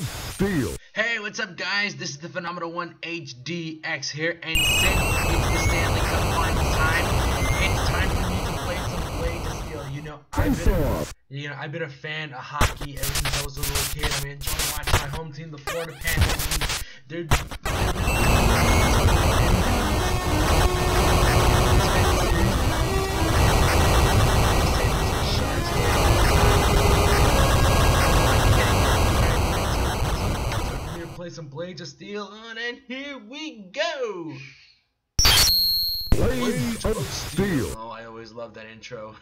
of Steel. Hey, what's up, guys? This is the Phenomenal One HDX here, and since it's the Stanley Cup final time, it's time for me to play some Blades of Steel. You know, I've been a fan of hockey ever since I was a little kid. I mean, enjoying watching my home team, the Florida Panthers. Some Blades of Steel on, and here we go. Blades of Steel. Oh, I always love that intro.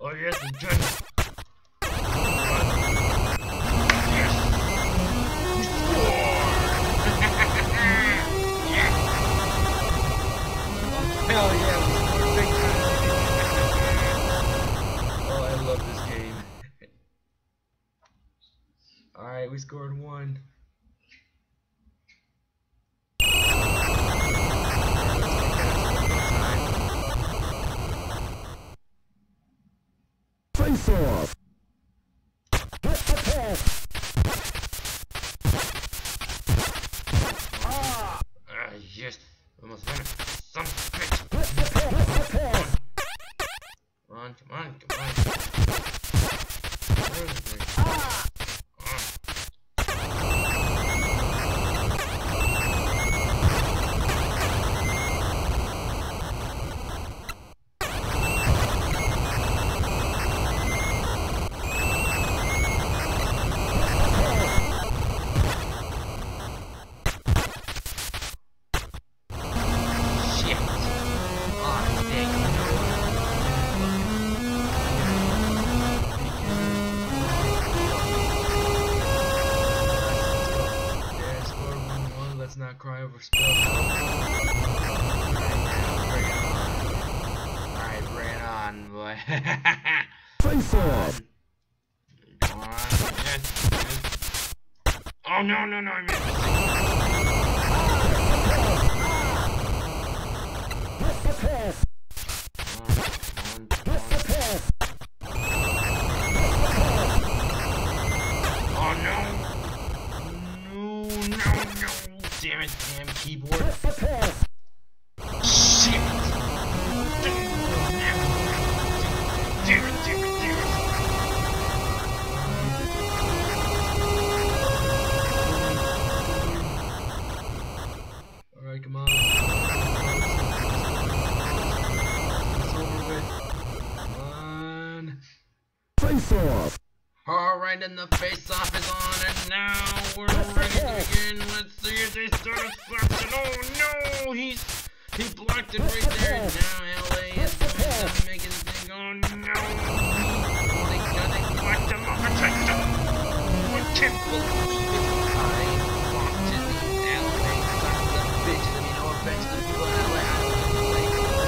Oh, yes, the judge. Oh, I love this game. All right, we scored one. Off. Get the pass. Ah, yes. Almost finished. Some bitch. Come on. Ah. Cry over spell. Alright, bring it on, boy. Come on. Oh, no, I missed it. Damn it, damn keyboard. Shit! face-off. Alright, and the face-off is on, and now we're ready to begin. Let's see if they start a slap. Oh no, he blocked it right there. And now LA is going to be making the thing. Oh no, he's got it. Blocked him off. I can't believe it. I blocked it. LA son of a bitch. I mean, no offense to people in LA. I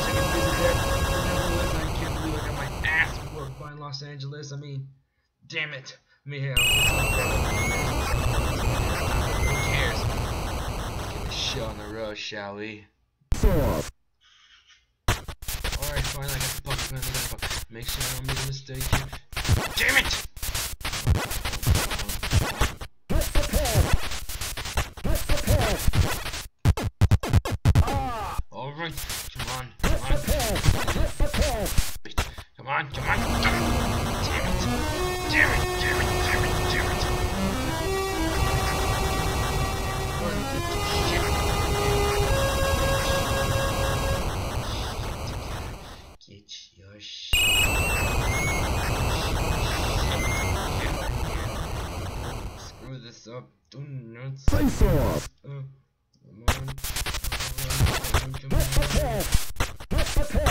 can't believe I got my ass worked by Los Angeles. I mean, damn it. Who cares? Let's get the show on the road, shall we? Alright, fine, I got the puck, Make sure I don't make a mistake here. Damn it! Alright, come on! Damn it! Get your shit. Screw this up. Do not face off. Come on. Shit! Come on.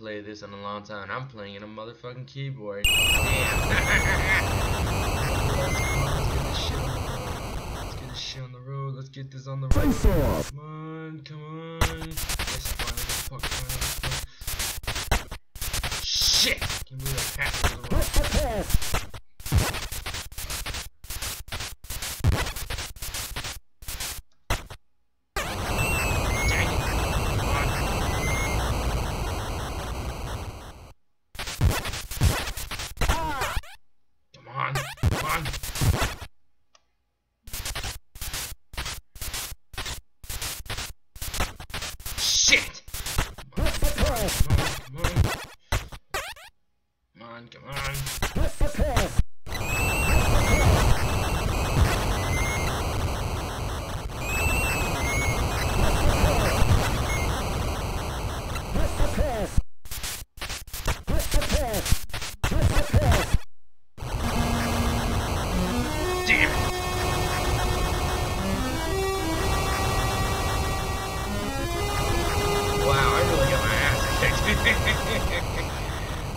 Played this in a long time. I'm playing in a motherfucking keyboard. Damn. Let's get this shit on the road. Let's get this on the road. Come on. Yes, finally. Shit! Can we like pass on the road? Shit! Come on.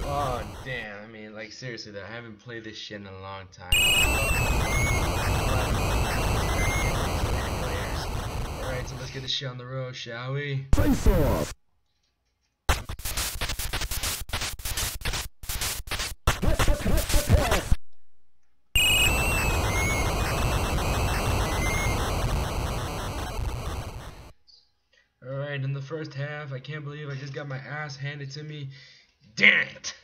Oh damn, I mean like seriously though, I haven't played this shit in a long time. Alright, so let's get this shit on the road, shall we? Face off! Alright, in the first half, I can't believe I just got my ass handed to me. Damn it!